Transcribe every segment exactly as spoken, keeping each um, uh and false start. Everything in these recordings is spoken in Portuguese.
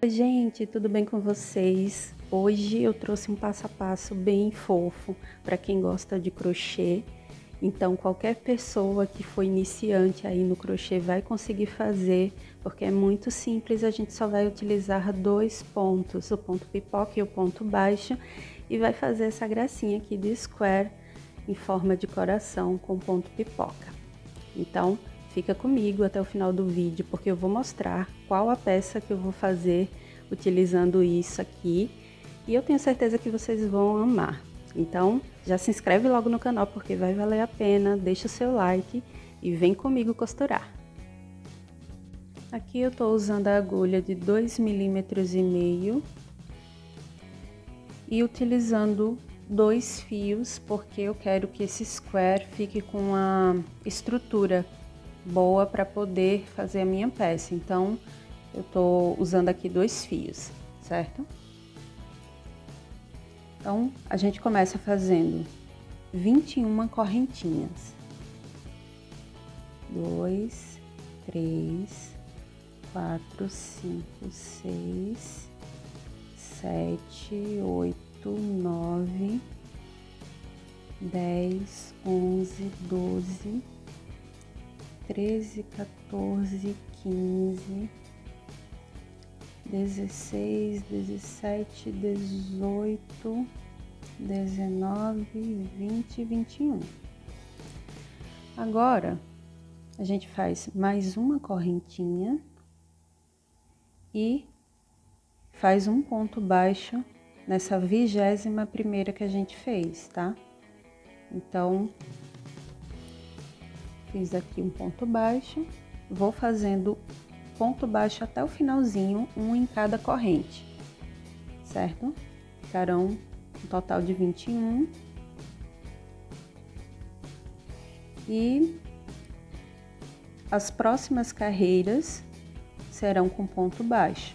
Oi gente, tudo bem com vocês? Hoje eu trouxe um passo a passo bem fofo para quem gosta de crochê. Então qualquer pessoa que for iniciante aí no crochê vai conseguir fazer, porque é muito simples, a gente só vai utilizar dois pontos, o ponto pipoca e o ponto baixo, e vai fazer essa gracinha aqui de square em forma de coração com ponto pipoca. Então fica comigo até o final do vídeo, porque eu vou mostrar qual a peça que eu vou fazer utilizando isso aqui. E eu tenho certeza que vocês vão amar. Então, já se inscreve logo no canal, porque vai valer a pena. Deixa o seu like e vem comigo costurar. Aqui eu tô usando a agulha de dois milímetros e meio. E utilizando dois fios, porque eu quero que esse square fique com uma estrutura boa para poder fazer a minha peça. Então eu tô usando aqui dois fios, certo? Então a gente começa fazendo vinte e uma correntinhas, dois, três, quatro, cinco, seis, sete, oito, nove, dez, onze, doze, treze, quatorze, quinze, dezesseis, dezessete, dezoito, dezenove, vinte, vinte e um. Agora a gente faz mais uma correntinha e faz um ponto baixo nessa vigésima primeira que a gente fez, tá? Então fiz aqui um ponto baixo, vou fazendo ponto baixo até o finalzinho, um em cada corrente, certo? Ficarão um total de vinte e um. E as próximas carreiras serão com ponto baixo.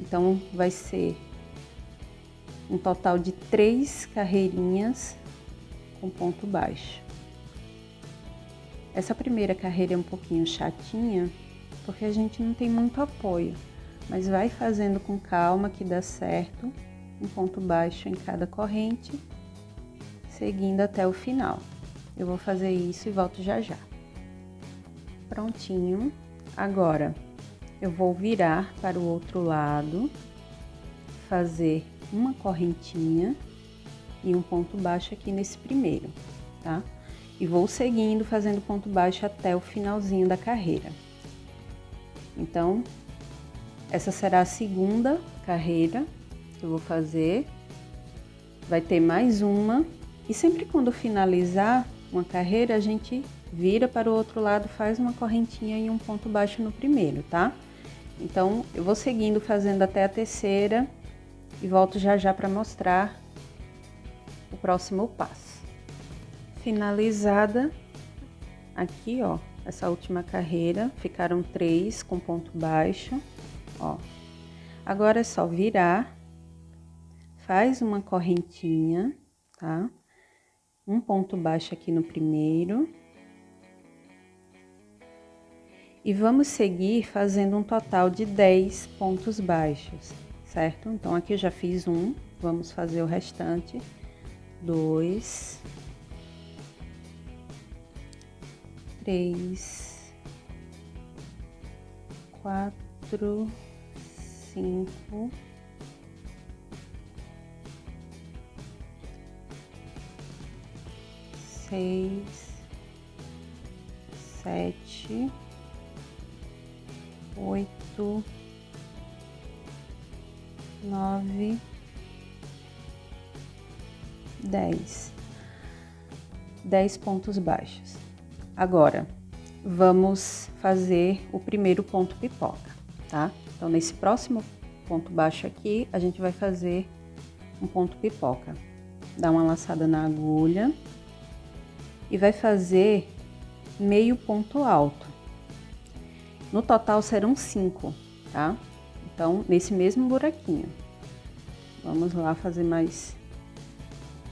Então vai ser um total de três carreirinhas com ponto baixo. Essa primeira carreira é um pouquinho chatinha, porque a gente não tem muito apoio, mas vai fazendo com calma que dá certo, um ponto baixo em cada corrente, seguindo até o final. Eu vou fazer isso e volto já já. Prontinho. Agora, eu vou virar para o outro lado, fazer uma correntinha e um ponto baixo aqui nesse primeiro, tá? E vou seguindo, fazendo ponto baixo até o finalzinho da carreira. Então, essa será a segunda carreira que eu vou fazer. Vai ter mais uma. E sempre quando finalizar uma carreira, a gente vira para o outro lado, faz uma correntinha e um ponto baixo no primeiro, tá? Então, eu vou seguindo, fazendo até a terceira. E volto já já para mostrar o próximo passo. Finalizada aqui, ó, essa última carreira, ficaram três com ponto baixo, ó. Agora é só virar, faz uma correntinha, tá? Um ponto baixo aqui no primeiro. E vamos seguir fazendo um total de dez pontos baixos, certo? Então, aqui eu já fiz um, vamos fazer o restante. Dois... Três, quatro, cinco, seis, sete, oito, nove, dez, dez pontos baixos. Agora, vamos fazer o primeiro ponto pipoca, tá? Então, nesse próximo ponto baixo aqui, a gente vai fazer um ponto pipoca. Dá uma laçada na agulha e vai fazer meio ponto alto. No total, serão cinco, tá? Então, nesse mesmo buraquinho. Vamos lá fazer mais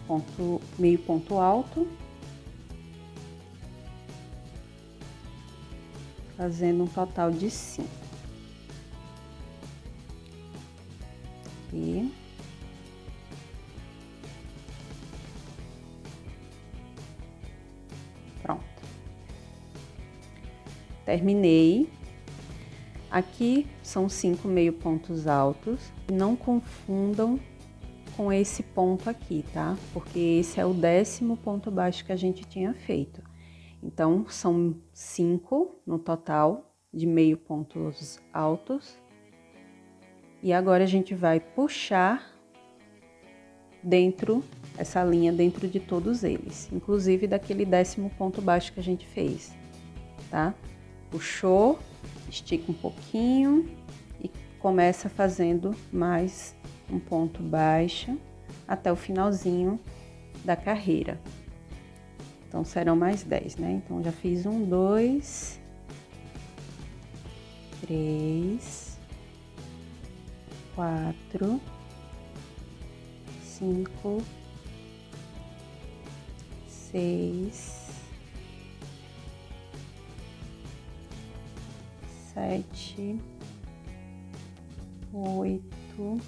ponto, meio ponto alto. Fazendo um total de cinco. terminei. Aqui são cinco meio pontos altos. Não confundam com esse ponto aqui, tá? Porque esse é o décimo ponto baixo que a gente tinha feito. Então, são cinco no total de meio pontos altos. E agora a gente vai puxar dentro, essa linha dentro de todos eles, inclusive daquele décimo ponto baixo que a gente fez, tá? Puxou, estica um pouquinho e começa fazendo mais um ponto baixo até o finalzinho da carreira. Então, serão mais dez, né? Então, já fiz um, dois, três, quatro, cinco, seis, sete, oito,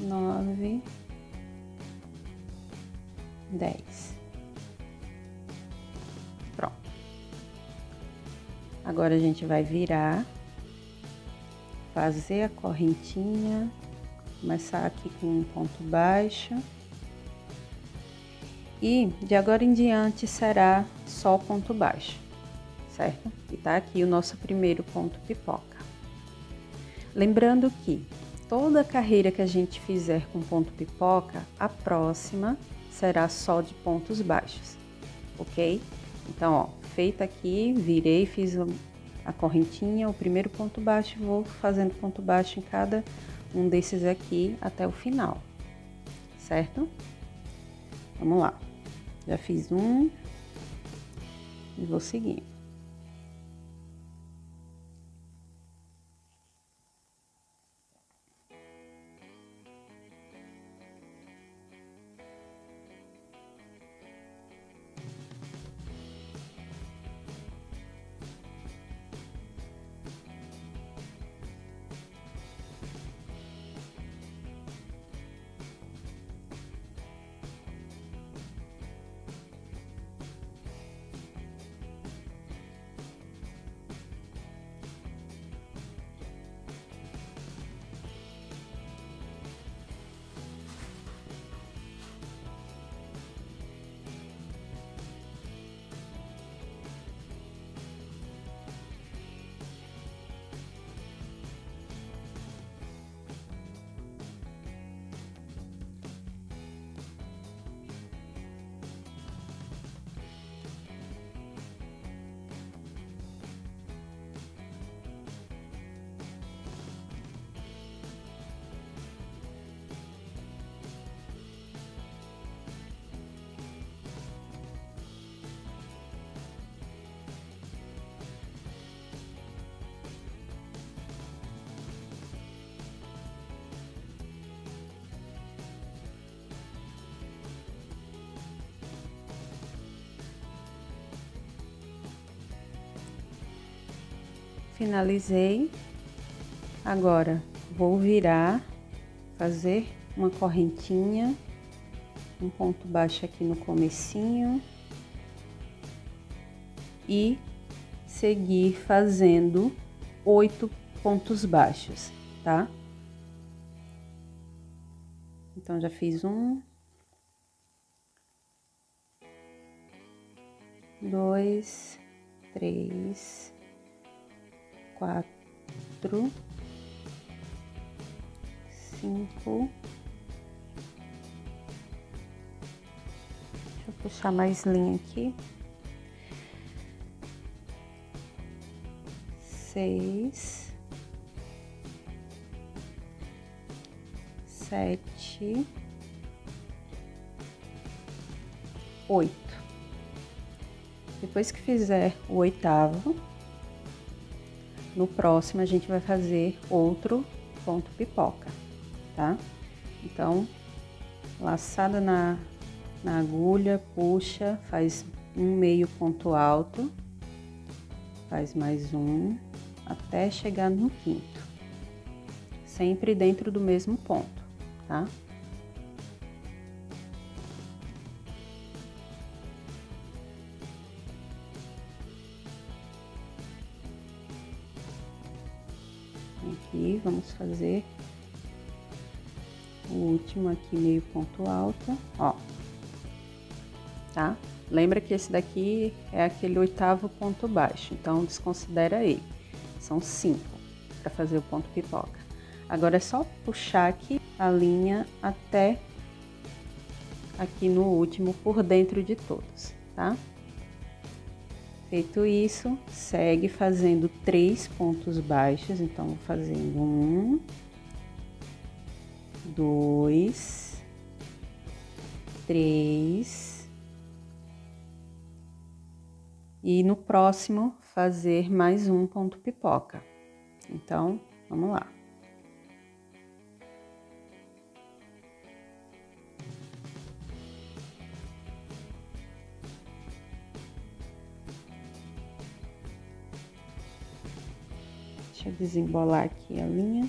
nove, dez. Pronto. Agora a gente vai virar, fazer a correntinha, começar aqui com um ponto baixo. E de agora em diante será só ponto baixo, certo? E tá aqui o nosso primeiro ponto pipoca. Lembrando que toda carreira que a gente fizer com ponto pipoca, a próxima será só de pontos baixos, ok? Então, ó, feita aqui, virei, fiz a correntinha, o primeiro ponto baixo, vou fazendo ponto baixo em cada um desses aqui até o final, certo? Vamos lá. Já fiz um e vou seguindo. Finalizei. Agora vou virar, fazer uma correntinha, um ponto baixo aqui no comecinho e seguir fazendo oito pontos baixos, tá? Então já fiz um, dois, três, quatro, cinco. Deixa eu puxar mais linha aqui. Seis, sete, oito. Depois que fizer o oitavo, no próximo a gente vai fazer outro ponto pipoca, tá? Então, laçada na, na agulha, puxa, faz um meio ponto alto, faz mais um, até chegar no quinto. Sempre dentro do mesmo ponto, tá? aqui, vamos fazer o último aqui, meio ponto alto, ó, tá? Lembra que esse daqui é aquele oitavo ponto baixo, então desconsidera ele. São cinco para fazer o ponto pipoca. Agora é só puxar aqui a linha até aqui no último, por dentro de todos, tá? Feito isso, segue fazendo três pontos baixos, então vou fazendo um, dois, três, e no próximo fazer mais um ponto pipoca. Então, vamos lá. Deixa eu desembolar aqui a linha.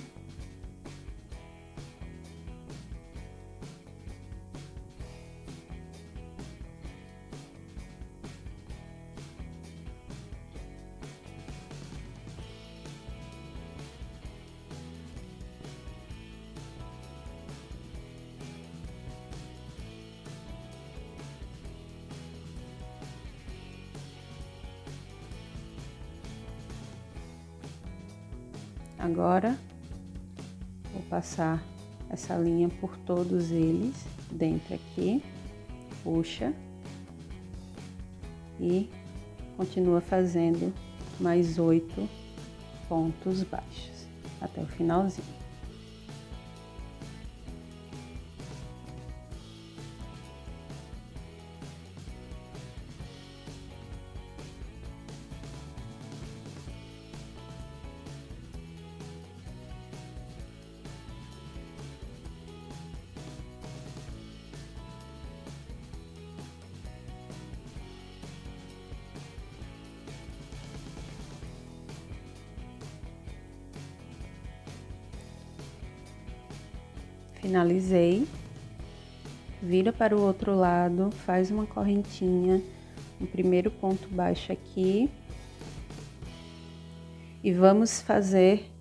Agora, vou passar essa linha por todos eles, dentro aqui, puxa, e continua fazendo mais oito pontos baixos, até o finalzinho. Finalizei, vira para o outro lado, faz uma correntinha, um primeiro ponto baixo aqui, e vamos fazer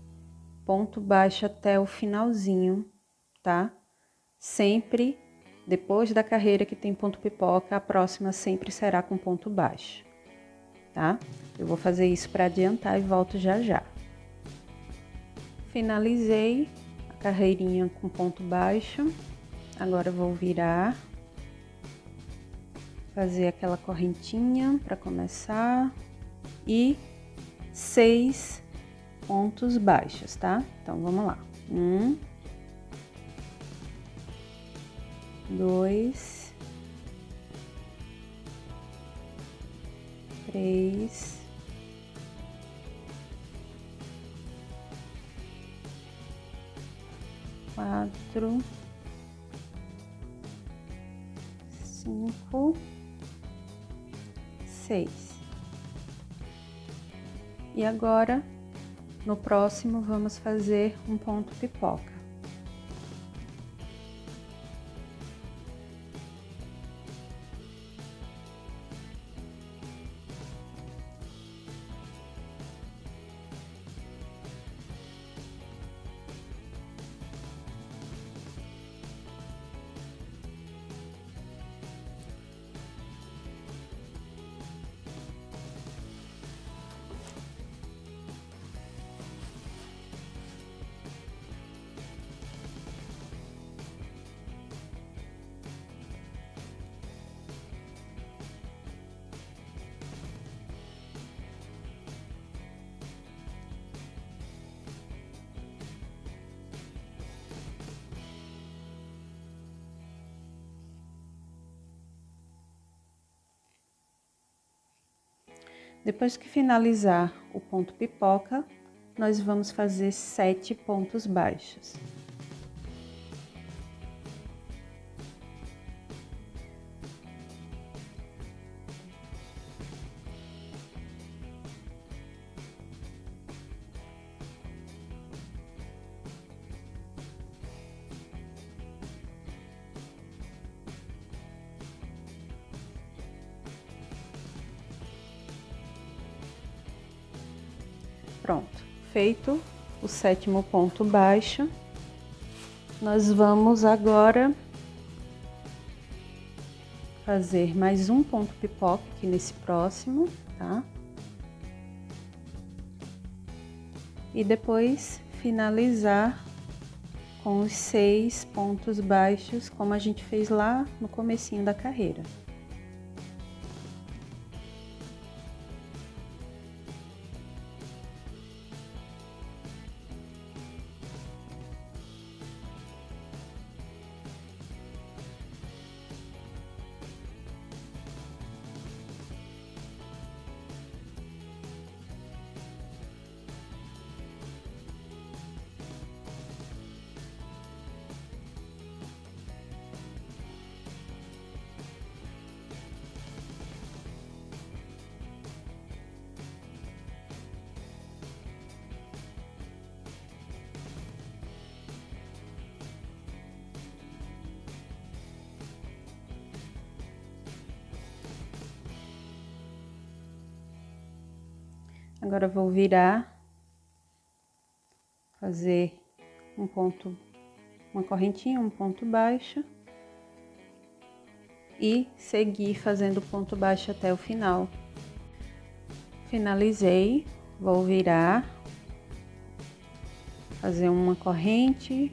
ponto baixo até o finalzinho, tá? Sempre, depois da carreira que tem ponto pipoca, a próxima sempre será com ponto baixo, tá? Eu vou fazer isso para adiantar e volto já já. Finalizei carreirinha com ponto baixo, agora vou virar, fazer aquela correntinha para começar, e seis pontos baixos, tá? Então, vamos lá. Um, dois, três, quatro, cinco, seis. E agora, no próximo, vamos fazer um ponto pipoca. Depois que finalizar o ponto pipoca, nós vamos fazer sete pontos baixos. Feito, o sétimo ponto baixo. Nós vamos agora fazer mais um ponto pipoca aqui nesse próximo, tá? E depois finalizar com os seis pontos baixos, como a gente fez lá no comecinho da carreira. Agora, vou virar, fazer um ponto, uma correntinha, um ponto baixo. E seguir fazendo ponto baixo até o final. Finalizei, vou virar, fazer uma corrente,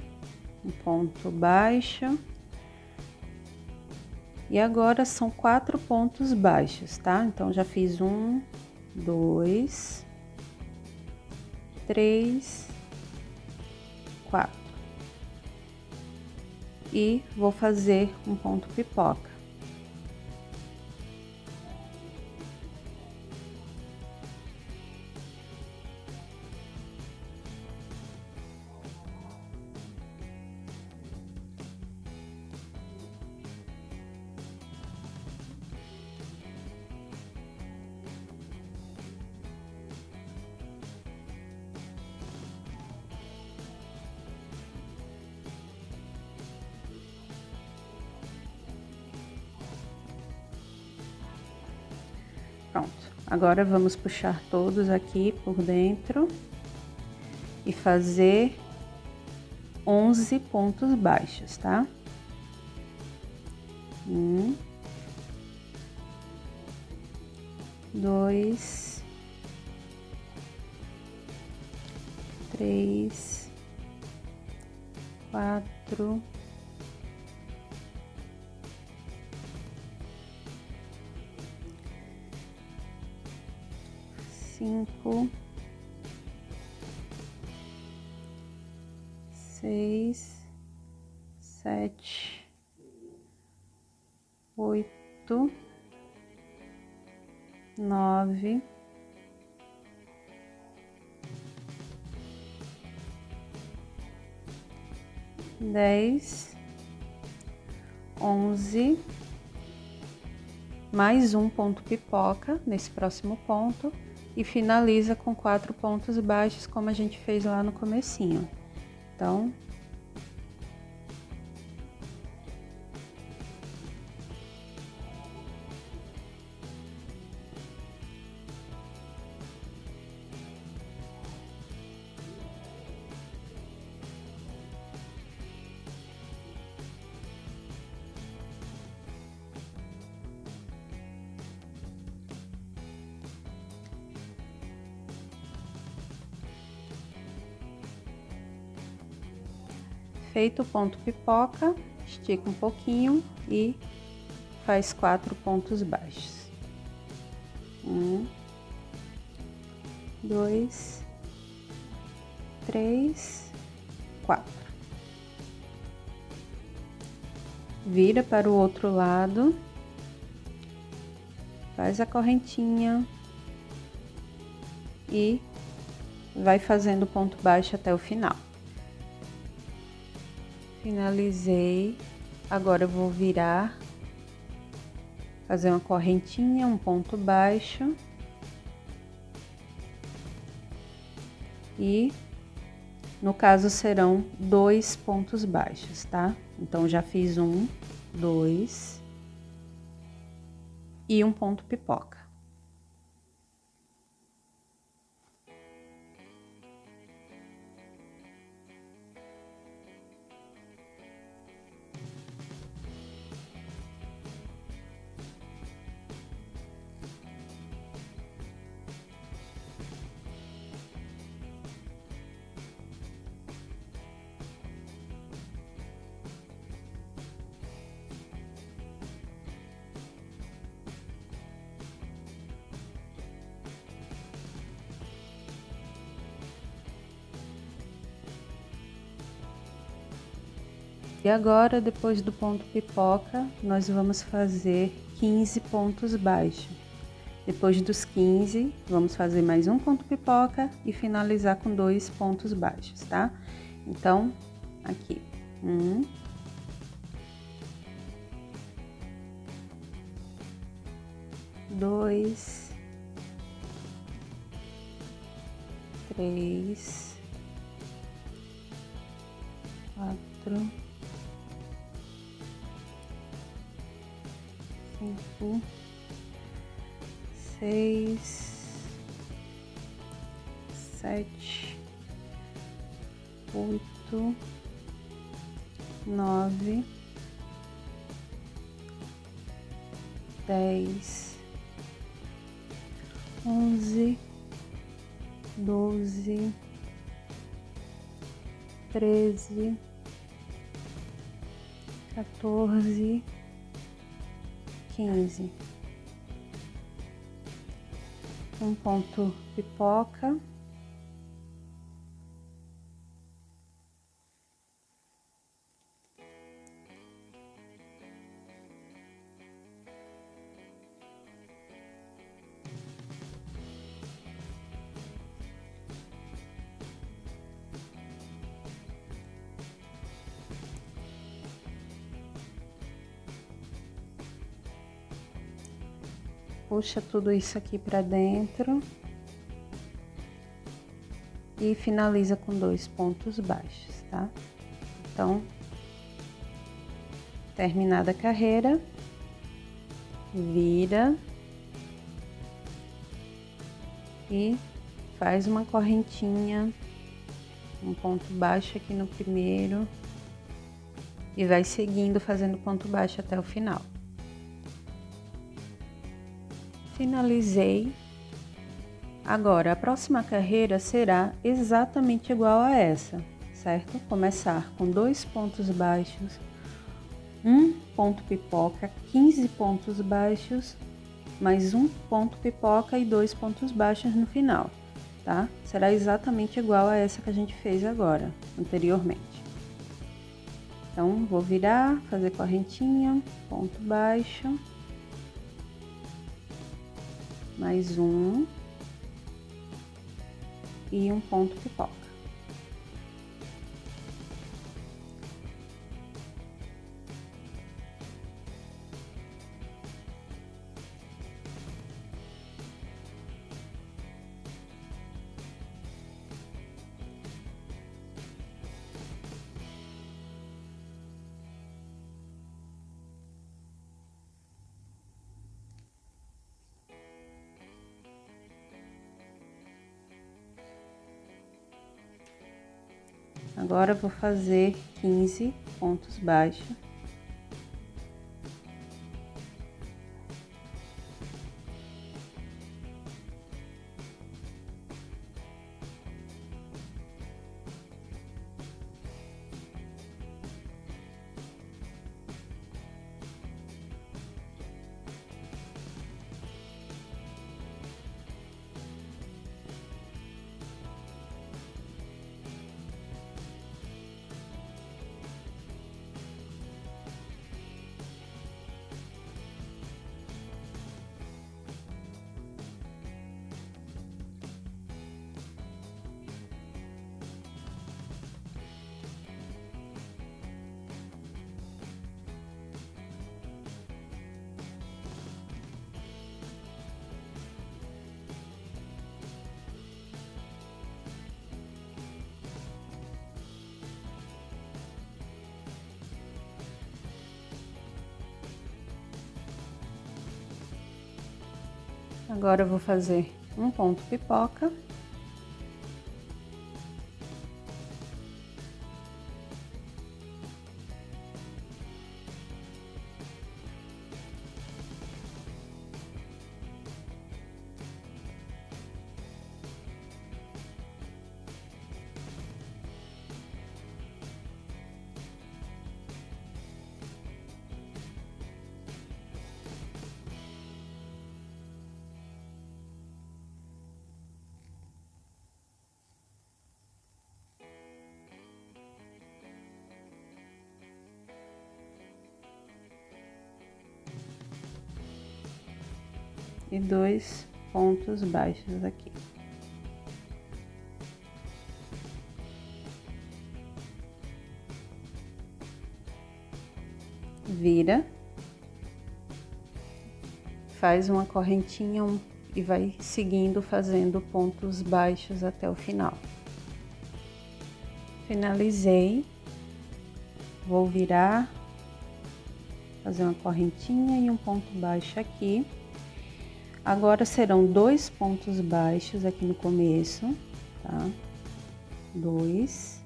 um ponto baixo. E agora, são quatro pontos baixos, tá? Então, já fiz um... dois, três, quatro. E vou fazer um ponto pipoca. Agora, vamos puxar todos aqui por dentro e fazer onze pontos baixos, tá? Um, dois, três, quatro, cinco, seis, sete, oito, nove, dez, onze, mais um ponto pipoca nesse próximo ponto. E finaliza com quatro pontos baixos, como a gente fez lá no comecinho. Então, feito o ponto pipoca, estica um pouquinho e faz quatro pontos baixos. Um, dois, três, quatro. Vira para o outro lado, faz a correntinha e vai fazendo ponto baixo até o final. Finalizei, agora eu vou virar, fazer uma correntinha, um ponto baixo e no caso serão dois pontos baixos, tá? Então já fiz um, dois e um ponto pipoca. agora, depois do ponto pipoca, nós vamos fazer quinze pontos baixos. Depois dos quinze, vamos fazer mais um ponto pipoca e finalizar com dois pontos baixos, tá? Então, aqui, um, dois, três, quatro, cinco, seis, sete, oito, nove, dez, onze, doze, treze, quatorze, quinze. Um ponto pipoca, puxa tudo isso aqui para dentro e finaliza com dois pontos baixos, tá? Então, terminada a carreira, vira e faz uma correntinha, um ponto baixo aqui no primeiro e vai seguindo fazendo ponto baixo até o final. Finalizei. Agora, a próxima carreira será exatamente igual a essa, certo? Começar com dois pontos baixos, um ponto pipoca, quinze pontos baixos, mais um ponto pipoca e dois pontos baixos no final, tá? Será exatamente igual a essa que a gente fez agora, anteriormente. Então, vou virar, fazer correntinha, ponto baixo. Mais um e um ponto pipoca. Agora, vou fazer quinze pontos baixos. Agora, eu vou fazer um ponto pipoca. e dois pontos baixos aqui. Vira, faz uma correntinha um, e vai seguindo fazendo pontos baixos até o final. Finalizei, vou virar, fazer uma correntinha e um ponto baixo aqui. Agora serão dois pontos baixos aqui no começo, tá? Dois,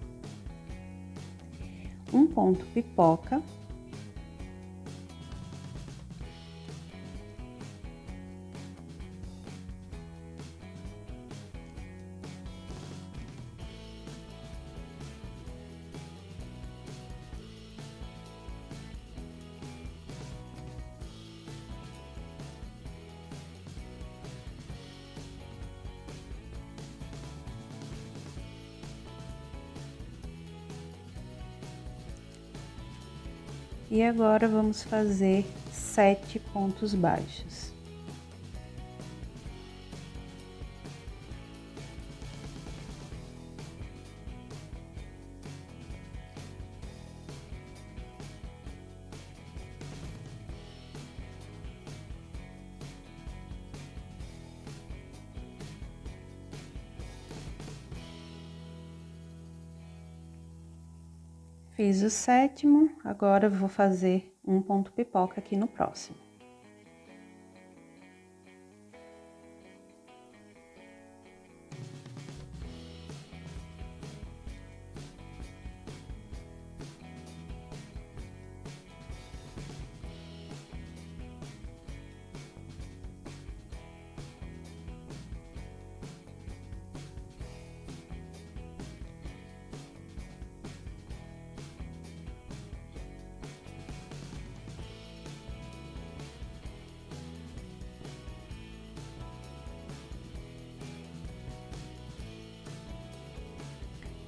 um ponto pipoca. E agora vamos fazer sete pontos baixos. Fiz o sétimo, agora vou fazer um ponto pipoca aqui no próximo.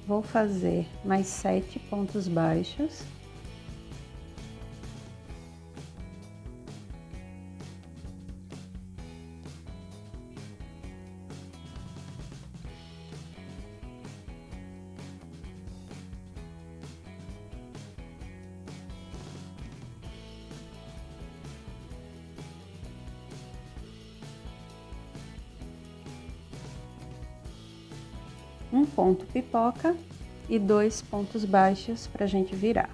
Vou fazer mais sete pontos baixos. Um ponto pipoca e dois pontos baixos para a gente virar.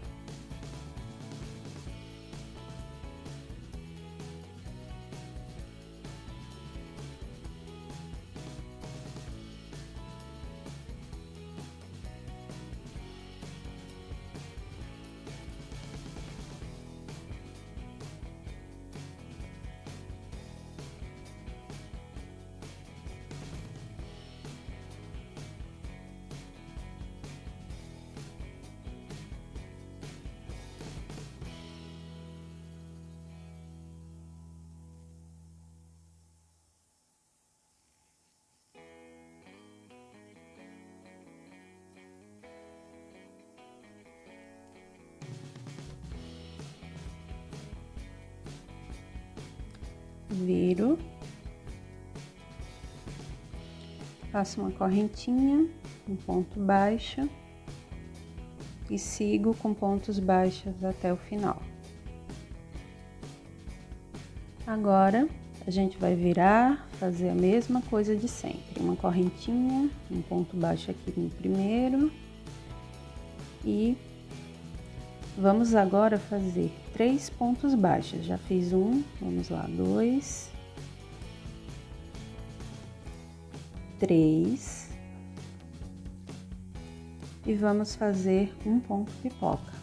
Viro, faço uma correntinha, um ponto baixo e sigo com pontos baixos até o final. Agora a gente vai virar, fazer a mesma coisa de sempre, uma correntinha, um ponto baixo aqui no primeiro e vamos agora fazer três pontos baixos. Já fiz um, vamos lá, dois, três, e vamos fazer um ponto pipoca.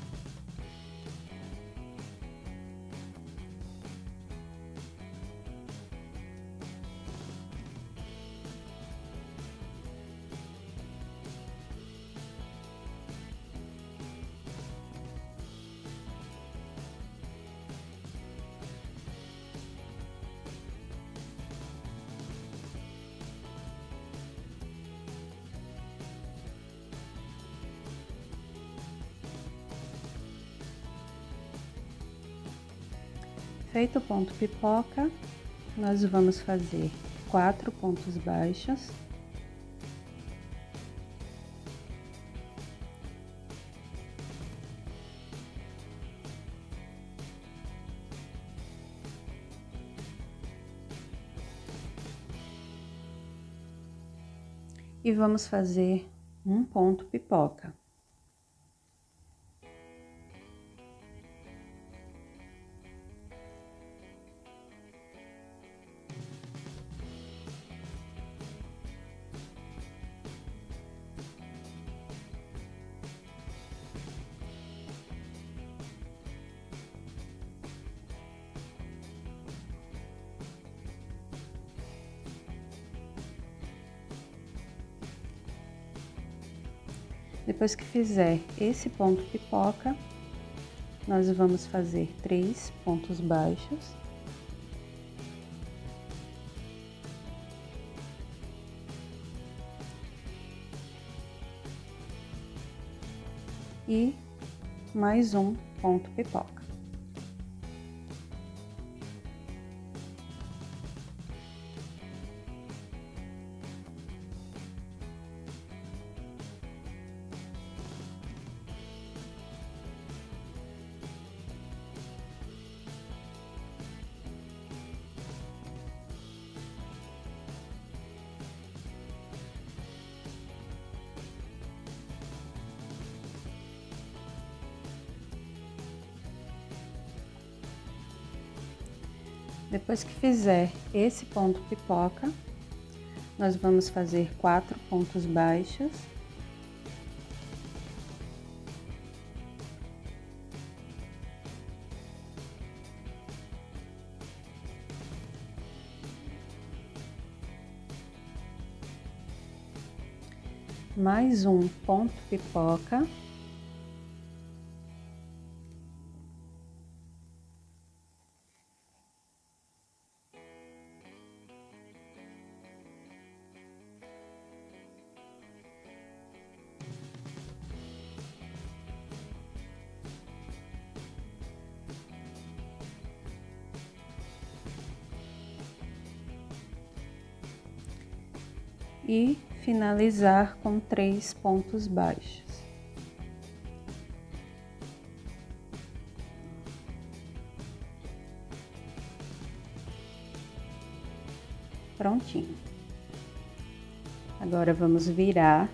Feito o ponto pipoca, nós vamos fazer quatro pontos baixos. E vamos fazer um ponto pipoca. Depois que fizer esse ponto pipoca, nós vamos fazer três pontos baixos. E mais um ponto pipoca. Depois que fizer esse ponto pipoca, nós vamos fazer quatro pontos baixos. Mais um ponto pipoca. E finalizar com três pontos baixos. Prontinho. Agora vamos virar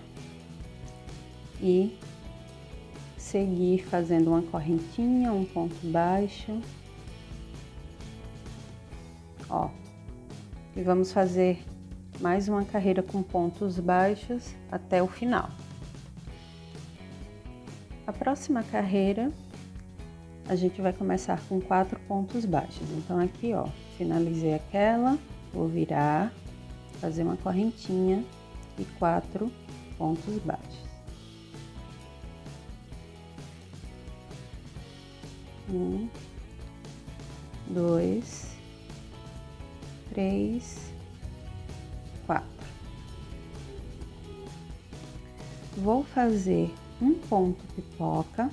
e seguir fazendo uma correntinha, um ponto baixo. Ó, e vamos fazer mais uma carreira com pontos baixos até o final. A próxima carreira, a gente vai começar com quatro pontos baixos. Então, aqui, ó, finalizei aquela, vou virar, fazer uma correntinha e quatro pontos baixos. Um, dois, três... quatro. Vou fazer um ponto pipoca .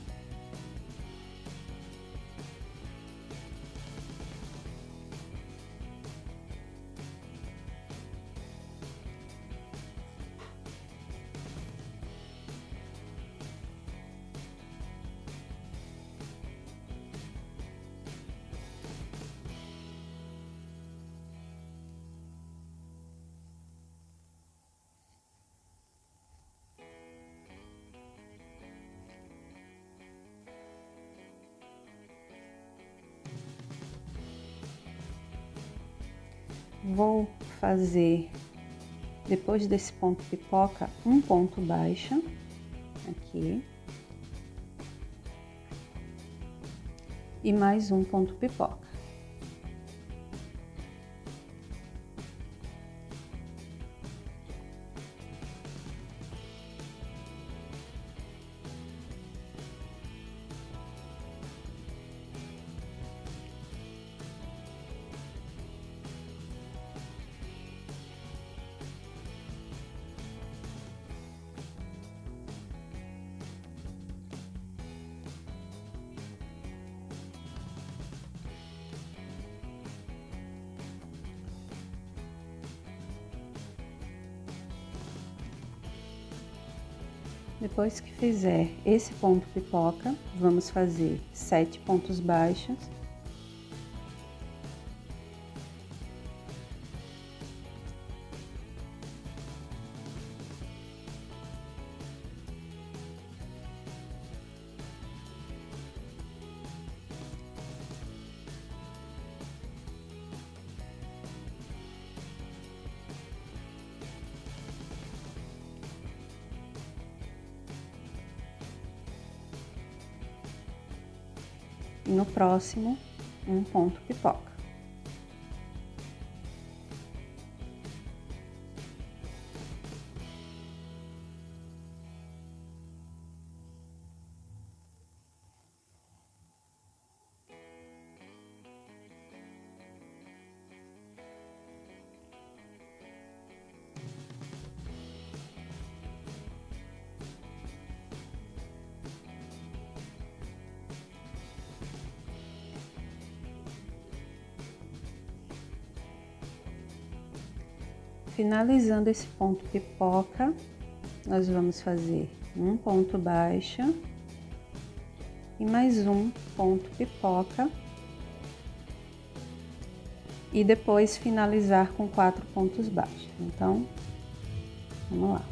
Vou fazer, depois desse ponto pipoca, um ponto baixo, aqui. E mais um ponto pipoca. Depois que fizer esse ponto pipoca, vamos fazer sete pontos baixos. E no próximo, um ponto pipoca. Finalizando esse ponto pipoca, nós vamos fazer um ponto baixo e mais um ponto pipoca. E depois finalizar com quatro pontos baixos. Então, vamos lá.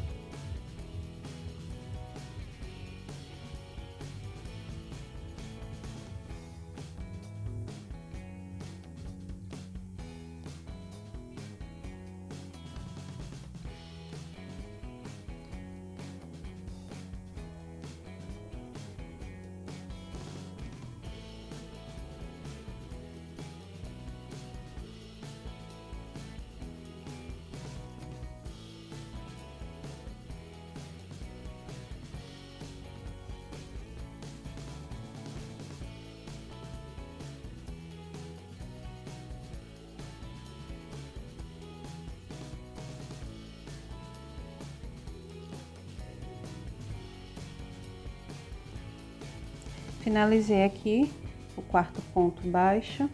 Finalizei aqui o quarto ponto baixo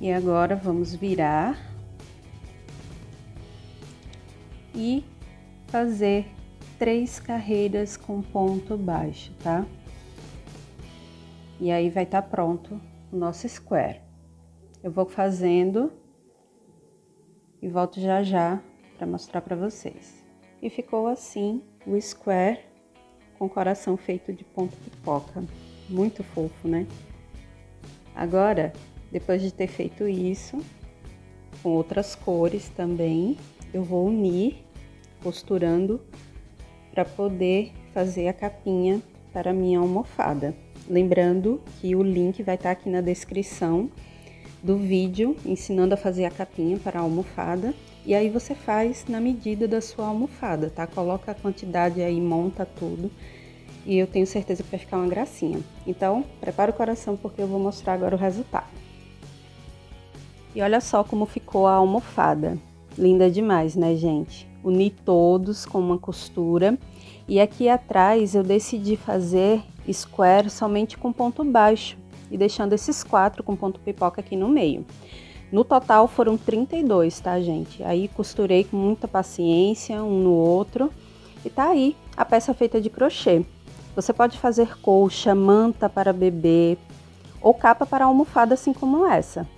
e agora vamos virar e fazer três carreiras com ponto baixo, tá? E aí vai estar pronto o nosso square. Eu vou fazendo e volto já já para mostrar para vocês. E ficou assim o square com coração feito de ponto pipoca, muito fofo, né? Agora, depois de ter feito isso, com outras cores também, eu vou unir, costurando, para poder fazer a capinha para minha almofada. Lembrando que o link vai estar aqui na descrição do vídeo, ensinando a fazer a capinha para a almofada. E aí você faz na medida da sua almofada, tá? Coloca a quantidade aí, monta tudo. E eu tenho certeza que vai ficar uma gracinha. Então, prepara o coração porque eu vou mostrar agora o resultado. E olha só como ficou a almofada. Linda demais, né, gente? Uni todos com uma costura. E aqui atrás eu decidi fazer square somente com ponto baixo. E deixando esses quatro com ponto pipoca aqui no meio. No total foram trinta e dois, tá, gente? Aí costurei com muita paciência, um no outro. E tá aí a peça feita de crochê. Você pode fazer colcha, manta para bebê ou capa para almofada, assim como essa.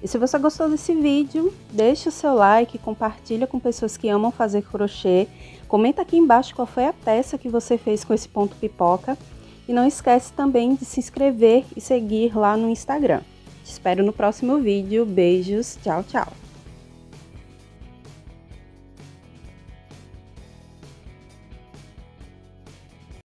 E se você gostou desse vídeo, deixa o seu like, compartilha com pessoas que amam fazer crochê. Comenta aqui embaixo qual foi a peça que você fez com esse ponto pipoca. E não esquece também de se inscrever e seguir lá no Instagram. Te espero no próximo vídeo. Beijos, tchau, tchau!